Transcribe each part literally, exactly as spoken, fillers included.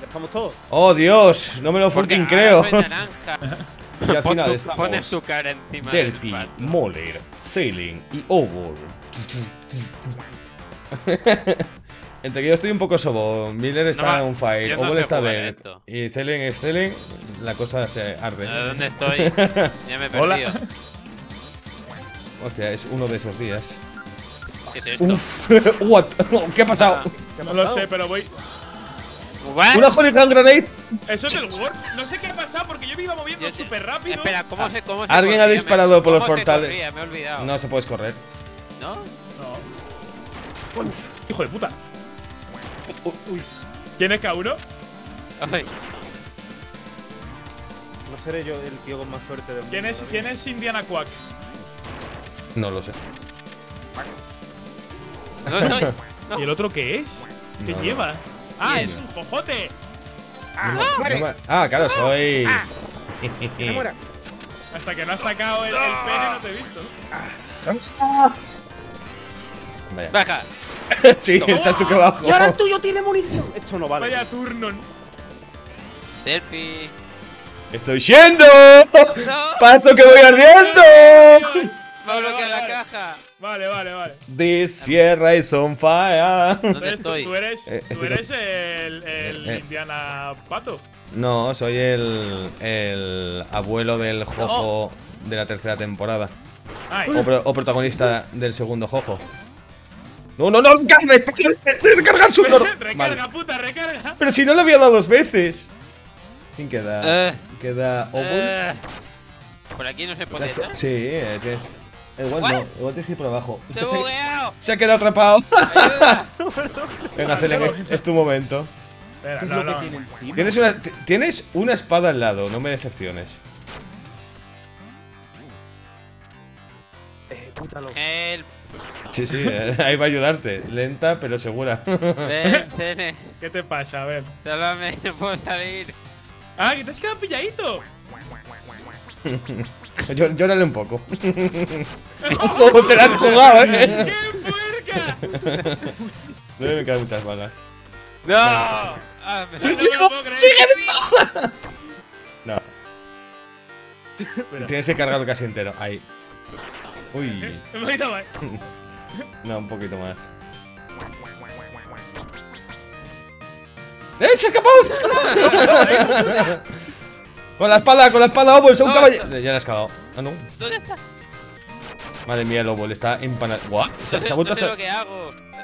Ya estamos todos. Oh, Dios, no me lo fucking creo. Y al final estamos. Pon su cara encima del Delphi, Moller, Zellen y Obol. Entre que yo estoy un poco sobo. Miller está no, on fire, no Obol está bien. Y Zellen es Zellen. La cosa se arde. ¿Dónde estoy? Ya me he perdido. Hola. Hostia, es uno de esos días. ¿Qué es esto? Uf, what? ¿Qué ha pasado? Ah, no lo sé, pero voy. ¿What? ¿Una Holy Hand Grenade? Eso es el Word. No sé qué ha pasado porque yo me iba moviendo súper rápido. Espera, ¿cómo se, cómo se Alguien corría? ha disparado por los portales. Corría? Me he olvidado. No se puedes correr. ¿No? No. Uf, hijo de puta. Uy. ¿Tienes K uno? Ay. No seré yo el tío con más suerte del mundo. ¿Quién es, ¿quién es Indiana Quack? No lo sé. No, no, no. ¿Y el otro qué es? ¿Qué no, lleva? No. ¡Ah, es un jojote! ¡Ah, no, no, no, ah claro, soy… Ah, hasta que no has sacado el, el pene no te he visto. Ah. Vaya. ¡Baja! Sí, no. Estás tú que bajo. ¡Y ahora el tuyo tiene munición! Esto no vale. Vaya turno. Delphi. ¡Estoy yendo! No. ¡Paso que voy ardiendo! Pablo, vale, que a la vale. caja. Vale, vale, vale. This Sierra is on fire. ¿Dónde estoy? ¿Tú eres, eh, ¿tú eres el, el eh, Indiana Pato? No, soy el, el abuelo del Jojo no. de la tercera temporada. O, pro, o protagonista del segundo Jojo. No, no, no, recarga, recarga su no. Recarga, vale. puta, recarga. Pero si no lo había dado dos veces. ¿Quién queda? Uh, ¿Queda Obol? Uh, por aquí no se puede. Sí, eh, tienes. El guante no, el guante es que ir por abajo. Se, se, se ha quedado atrapado. Venga, Zellen, es, es tu momento. Espera, no, no. ¿Tienes, una, tienes una espada al lado, no me decepciones. Ejecútalo. Help. Sí, sí, ahí va a ayudarte. Lenta, pero segura. Ven, Zellen. ¿Qué te pasa? A ver. Solo me puedo salir. ¡Ah, que te has quedado pilladito! Llórale un poco. ¡Oh, te la has jugado, eh! ¡Qué puerca! No me quedan muchas balas. ¡No! Ah, me... ¡Sigue vivo! ¡Sigue No. Pero... Tienes que cargarlo casi entero. Ahí. Uy. Un poquito más. No, un poquito más. ¡Eh! ¡Se ha escapado! ¡Se ha escapado! Con la espada, con la espada, Obol, soy un caballero. Ya la has cagado. Ah, no. ¿Dónde está? Madre mía, el Obol está empanado. ¿What? Se ha vuelto a hacer.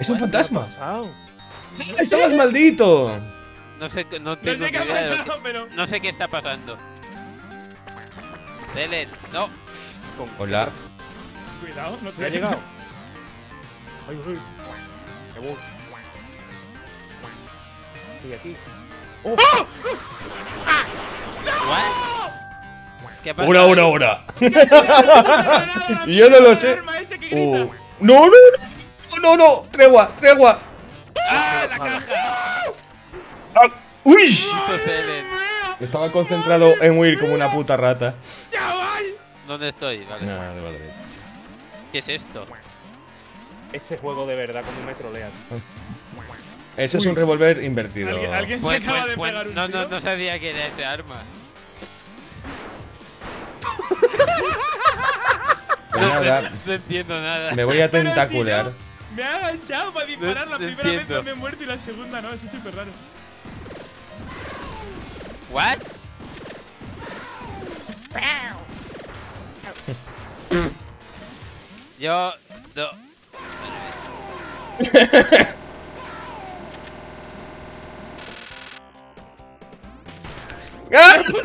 Es un fantasma. ¡Estabas maldito! No sé, no tengo ni idea de lo que... No sé qué está pasando. Zellen, no. Hola. Cuidado, no te ha llegado. Ay, uy. Qué bueno. Estoy aquí. ¡Oh! ¡Ah! ¿Qué? Una, una, una. Yo no lo sé. Oh. No, no, no, no, no, tregua, tregua. ¡Ah, la caja! Ah. ¡Uy! Estaba concentrado en huir como una puta rata. ¿Dónde estoy? Vale. No, vale, vale. ¿Qué es esto? Este juego de verdad como me trolean. Eso Uy. es un revólver invertido. ¿Alguien, ¿alguien se acaba pues, de pues, pegar un no, no, no sabía que era ese arma. No, no, no entiendo nada. Me voy a tentacular. Si me ha agachado para disparar no, la primera entiendo. vez, me he muerto y la segunda no. Eso es súper raro. ¿What? Yo... No.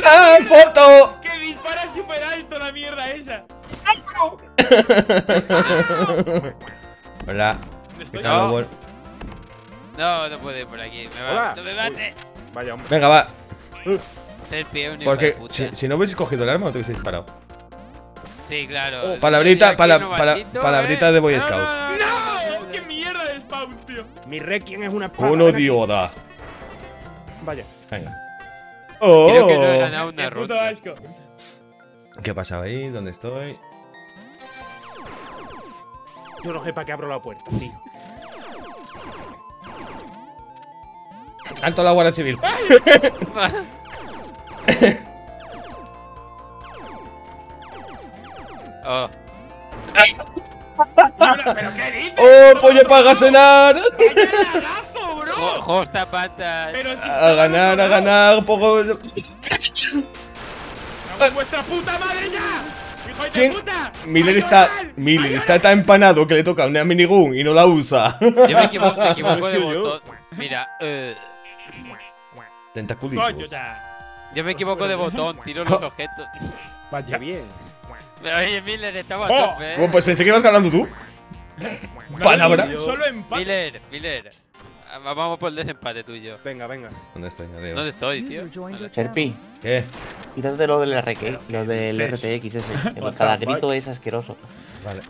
¡Ah, foto! ¡Que dispara súper alto la mierda esa! ¡Alto! Hola. No. no, no puedo ir por aquí. Me va. ¡No me mate! Uy, vaya hombre. Venga, va. El pie, Porque si, si no hubieses cogido el arma, no te hubiese disparado. Sí, claro. Oh, palabrita pala, no pala, maldito, palabrita eh. de Boy Scout. ¡No! no, no, no, no. ¡Qué mierda de spawn, tío! Mi Requiem es una espada. ¡Uno dioda! Vaya. Venga. Oh. Creo que no he ganado una ruta. Asco. ¿Qué ha pasado ahí? ¿Dónde estoy? Yo no sé para qué abro la puerta, tío. Tanto la Guardia Civil. Oh. ¿Pero qué dices? ¡Oh, pollo para cenar! ¡Ojo, esta pata! A ganar, a ganar, poco. ¡Vuestra puta madre ya! ¡Hijo de puta! Miller está, Miller está tan empanado que le toca una minigun y no la usa. Yo me equivoco, me equivoco de botón. Mira, eh. Tentaculitos. Yo me equivoco de botón, tiro los objetos. Vaya bien. Oye, Miller, estaba oh. a tope, ¿eh? Pues pensé que ibas ganando tú. Palabra. Solo empate. Miller, Miller. Vamos por el desempate tú y yo. Venga, venga. ¿Dónde estoy? Adiós. ¿Dónde estoy, tío? Serpi. ¿Qué? Quítate lo del, R K, lo del R T X ese. Cada grito es asqueroso. Vale.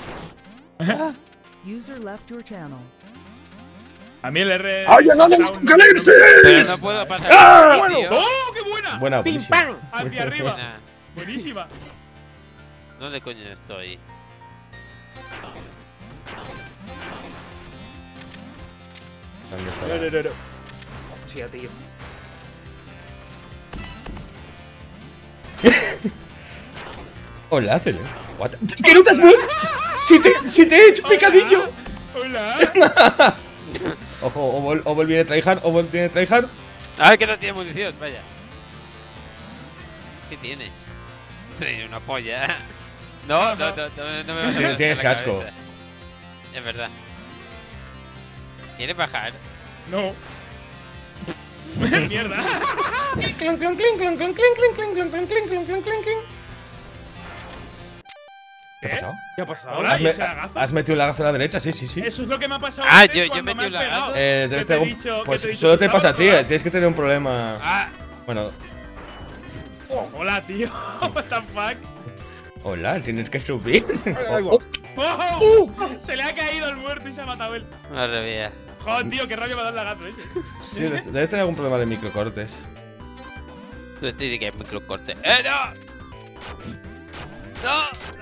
A mí el R... ¡Ha llegado el apocalipsis! Pero no puedo pasar. ¡Ah! Bueno. ¡Oh, qué buena! Buena, ¡pim, pam! Hacia arriba. Buenísima. ¿Dónde coño estoy? ¿Dónde está? No, no, no, no. Hostia, tío. Hola, Zellen. ¿Es que no te has muerto? ¡Si te, si te he hecho picadillo! ¡Hola! Ojo, Obol, Obol viene a tryhard, Obol tiene tryhard. Ah, que no tiene munición, vaya. ¿Qué tienes? Soy una polla. No, no, no, no, no me vas a ver. Tienes casco. Cabeza. Es verdad. ¿Quieres bajar? No. ¡Mierda! ¡Clon, clon, clon, clon, clon, clon, clon, clon, clon, clon, clon, clon, clon! ¿Qué ha pasado? ¿Qué ha pasado? ¿Ahora? ¿Has, me, has metido la gaza a la derecha? Sí, sí, sí. Eso es lo que me ha pasado. Ah, yo, yo he metido la gaza. Eh, debes te te te pues te solo te pasa a ti, eh. Tienes que tener un problema. Ah. Bueno. Oh, hola, tío. What the fuck. Hola, tienes que subir. Oh, oh. Oh, uh. Se le ha caído el muerto y se ha matado él. Madre mía. Joder, tío, qué rabia me ha dado la gato ese. Sí, debes tener algún problema de microcortes. Tú dices que hay microcortes. ¡Eh, no! ¡No!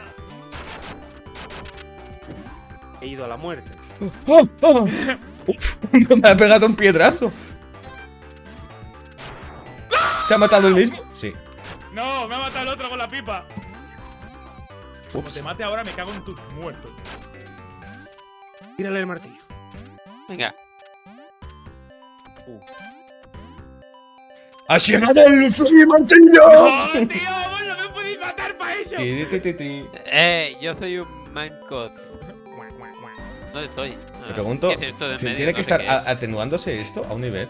He ido a la muerte. Oh, oh. Uf, me ha pegado un piedrazo. ¿Se ha matado el mismo? Sí. No, me ha matado el otro con la pipa. Ups. Como te mate ahora me cago en tu muerto. Tírale el martillo. Venga. Uh. ¡Ha llegado el free martillo! ¡No, tío! ¡Vos no me podéis matar para eso! Eh, yo soy un mancot. ¿Dónde estoy? Ah, me pregunto, es esto de si medio, ¿tiene no que estar es. atenuándose esto a un nivel?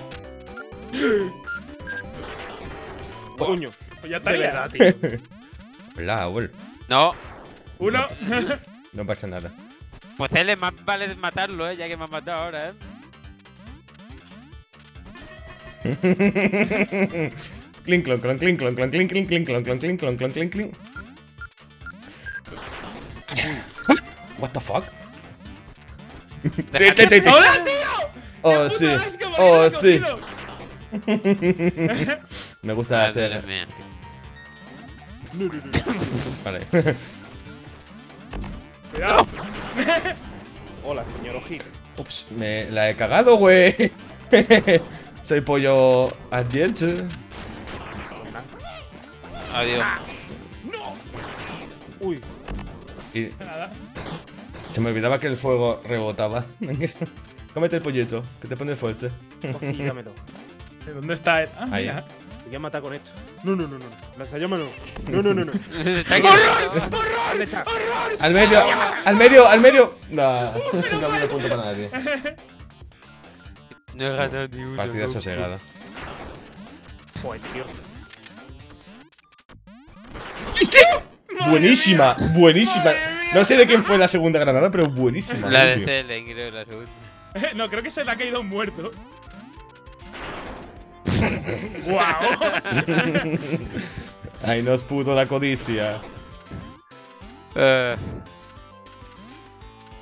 Coño, pues ya está verdad, tío. Hola, Obol. No. Uno. No pasa nada. Pues él es más vale matarlo, eh, ya que me han matado ahora, eh. Clink, clon, clon, clink, clon, clon, clink, clink, clink, clon, clon, clink, clon, clon, clink, clink. What the fuck? ¡Hola, tío! ¡Oh, sí! ¡Oh, sí! Me gusta hacer... Vale. ¡Cuidado! Hola, señor Ojito. Ups, me la he cagado, güey. Soy pollo... Adventure. Adiós. ¡No! Uy. Y... Se me olvidaba que el fuego rebotaba. Cómete el pollito, que te pone fuerte. Cocígamelo. ¿Dónde está él? Ah, ahí. Mira. Te voy a matar con esto. No, no, no, no. Lanzallámalo. No, no, no, no. ¡Horror! ¡Horror! ¡Horror! ¡Al medio! ¡Al medio! ¡Al medio! No, no me lo apunto para nadie. No he ganado ni uno. Partida sosegada. Joder, tío. Buenísima, buenísima. No sé de quién fue la segunda granada, pero buenísima. La de Zellen, creo, la segunda. No, creo que se le ha caído un muerto. ¡Guau! Ahí nos pudo la codicia. Eh,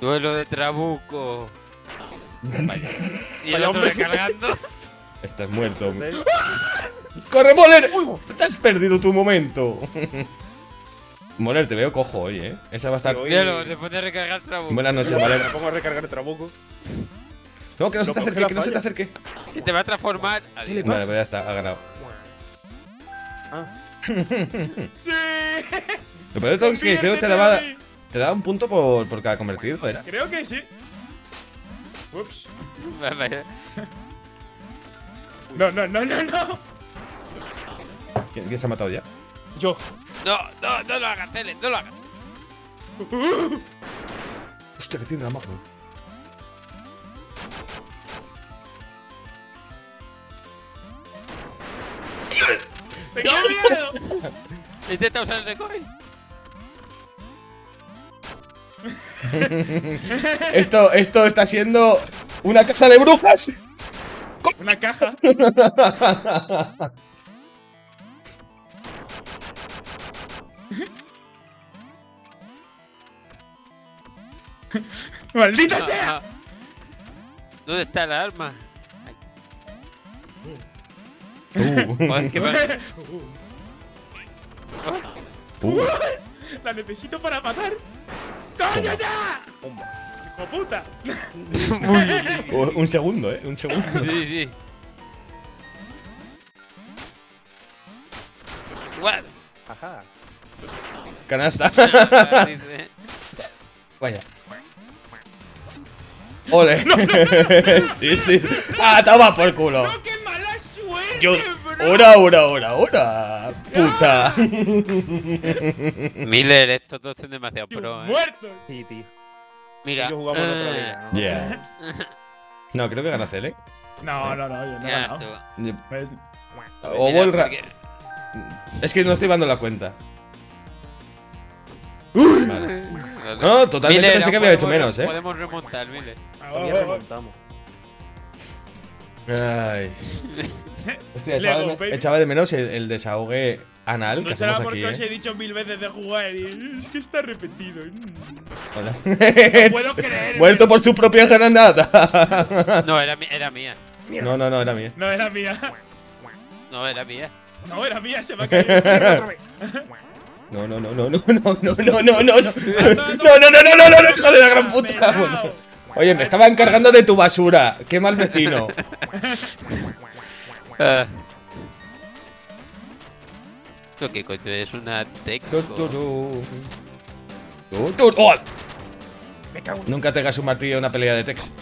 duelo de trabuco. Vaya. Y el hombre cargando. Estás muerto. ¡Corre, Moller! ¡Te has perdido tu momento! Moller, te veo cojo hoy, eh. Esa va a estar. Míralo, le pone a recargar trabuco. Buenas noches, Moller. Me pongo a recargar trabuco. No, que no se te acerque, que no se te acerque. Que te va a transformar. Vale, pues ya está, ha ganado. Ah. Lo peor de todo es que creo que te daba, te daba un punto por, por cada convertido, ¿verdad? Creo que sí. Ups. No, no, no, no, no. ¿Quién, ¿Quién se ha matado ya? Yo. No, no, no lo hagas, Zellen, no lo hagas. Hostia, que tiene la magia. ¡Me quedo miedo! Intenta usar el recoil. esto, esto está siendo una caja de brujas. Una caja. ¡Maldita ah, sea! Ah. ¿Dónde está la arma? Uh. Joder, qué mal. Uh. Uh. La necesito para matar. ¡Coño ya! ¡Hijo puta! Un segundo, eh. Un segundo. Sí, sí. What? Ajá. Canasta. Vaya. Ole. No, no, no, no, no. Sí, sí. Ah, toma por culo. No, qué mala suerte, Yo... bro. Ora, ora, ora, ora. Puta. Miller, estos dos son demasiado pro, eh. Muerto. Sí, tío. Mira. Yo jugamos uh... otra vez. Yeah. No, creo que gana Zellen, ¿eh? No, no, no, yo no he ganado. Obol ra... Es que no estoy dando la cuenta. Uh, vale. No, totalmente Miller, pensé que había hecho menos, eh. Podemos remontar, Miller. Todavía remontamos. Ay. Hostia, echaba, Lego, de, echaba de menos el, el desahogue anal. No será porque os eh. he dicho mil veces de jugar y es que está repetido. Hola. No puedo creer. Muerto por su propia granada. No, era, era mía. No, no, no, era mía. No, era mía. No, era mía. No, era mía, se me ha caído. Otra vez. No, no, no, no, no, no, no, no, no, no, no, no, no, no, no, no, no, no, hijo de la gran puta. Oye, me estaba encargando de tu basura. Qué mal vecino. ¿Tú qué coño? Es una teco. Nunca te hagas un martillo en una pelea de Tex.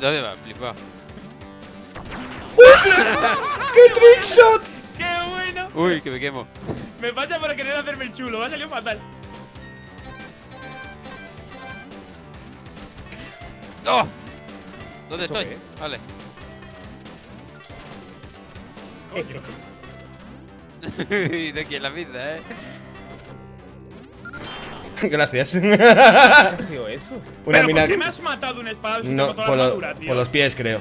¿Dónde va? Flipado. ¡Qué trickshot! ¡Qué bueno! Uy, que me quemo. Me pasa por querer hacerme el chulo, me ha salido fatal. ¡No! ¡Oh! ¿Dónde estoy? ¿Qué? Vale. Coño. Y no quiero la pizza, eh. Gracias. ¿Qué ha sido eso? Una ¿Pero mina... ¿Por qué me has matado un espada? No, por, lo, madura, por los pies, creo.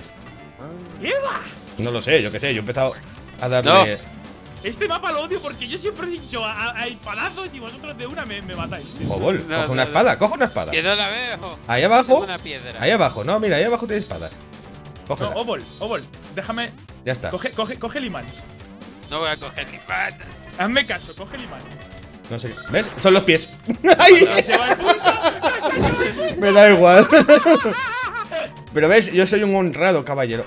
¿Qué va? No lo sé, yo qué sé, yo he empezado. A darle. No. Este mapa lo odio porque yo siempre he dicho a, a, a palazos y vosotros de una me, me matáis. Obol, no, coge no, una no, espada, no. coge una espada. Que no la veo. Ahí abajo. Una piedra. Ahí abajo, no, mira, ahí abajo tiene espadas. Coge. No, Obol, Obol, déjame. Ya está. Coge, coge, coge el imán. No voy a coger el imán. Hazme caso, coge el imán. No sé qué. ¿Ves? Son los pies. ¡Ay! Me da igual. Pero ves, yo soy un honrado caballero.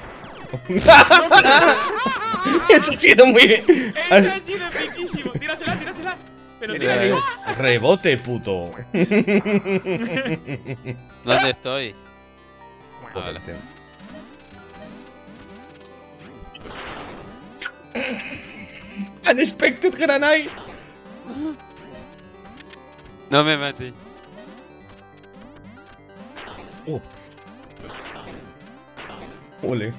Eso ha sido muy bien. Eso ha sido riquísimo. Tírasela, tírasela. Pero tírasela. Rebote, puto. ¿Dónde estoy? Vale. Unexpected granite. No me maté. Oh. Ole.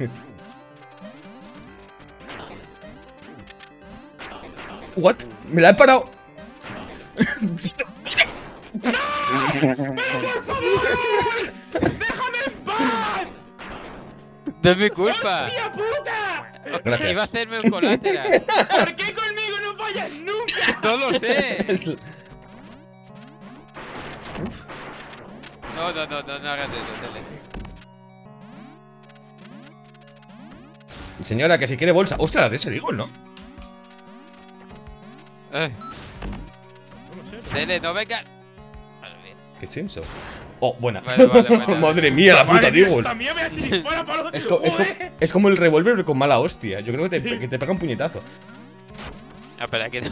What? Me la he parado. ¡No! ¡Por favor! ¡Déjame en paz! ¡No es mi culpa! ¡Hostia puta! Gracias. Iba a hacerme un colateral. ¿Por qué conmigo no fallas nunca? No lo sé. No, no, no, no, no hagas eso. Señora, que si quiere bolsa. Ostras, la de ese digo, ¿no? Eh. Dele, no venga. Vale, bien. ¿Qué Simpson? Oh, buena. Vale, vale, vale, vale. Madre mía, la puta, digo. Es, co es, co es como el revólver con mala hostia. Yo creo que te, que te pega un puñetazo. Ah, espera, que. ¡No!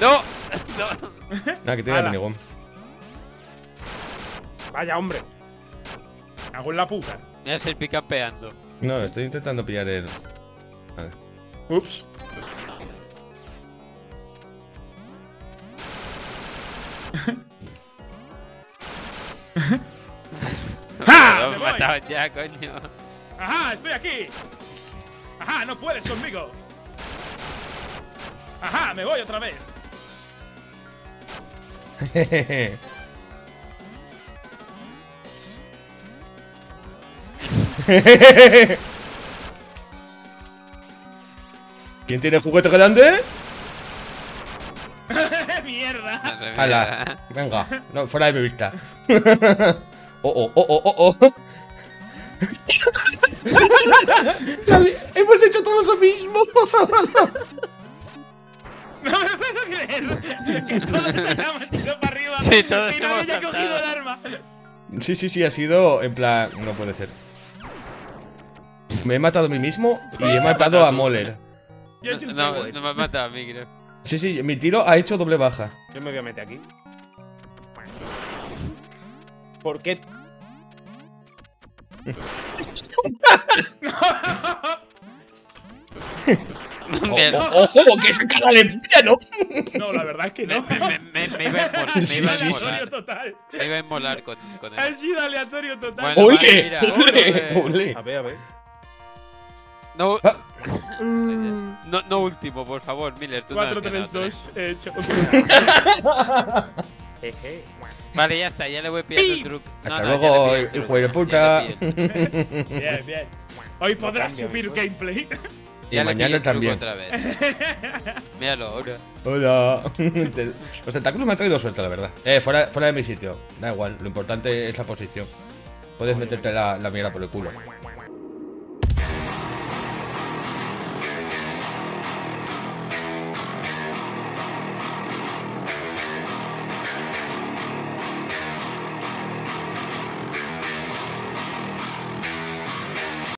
¡No! Nada, que tiene el minigón. Vaya, hombre. Me hago en la puta. Me hace el picapeando. No, estoy intentando pillar el. Vale. Ups. ¡Ja! Me he matado ya, coño. ¡Ajá! ¡Estoy aquí! ¡Ajá! ¡No puedes conmigo! ¡Ajá! ¡Me voy otra vez! ¿Quién tiene el juguete grande? ¡Mierda! ¡Hala! Venga, no, fuera de mi vista. ¡Oh, oh, oh, oh, oh! ¡Hemos hecho todos lo mismo! No me puedo creer que todos hemos ido para arriba, sí, todos y no me haya cogido el arma. Sí, sí, sí, ha sido en plan... No puede ser. Me he matado a mí mismo y he matado a Moller. No, no me has matado a mí, creo. Sí, sí, mi tiro ha hecho doble baja. Yo me voy a meter aquí. ¿Por qué? O, ¡ojo! ¡Que esa cara le pilla, ¿no? No, la verdad es que no. Me, me, me, me iba a inmolar. Sí, sí, sí. Me iba a inmolar con, con él. Ha sido aleatorio total. Bueno, ¡ole! Vale, ¡ole! ¡Ole! A ver, a ver. No. Ah. No, no último, por favor, Miller. cuatro tres dos, he hecho. Jeje. Vale, ya está, ya le voy a pillar el truco. Hasta no, luego, no, el juego de puta. Bien, bien. Hoy podrás subir gameplay. Y ya mañana también. Otra vez. Míralo, ahora. Hola. Los tentáculos me han traído suelta, la verdad. Eh, fuera, fuera de mi sitio. Da igual, lo importante es la posición. Puedes meterte la, la mierda por el culo.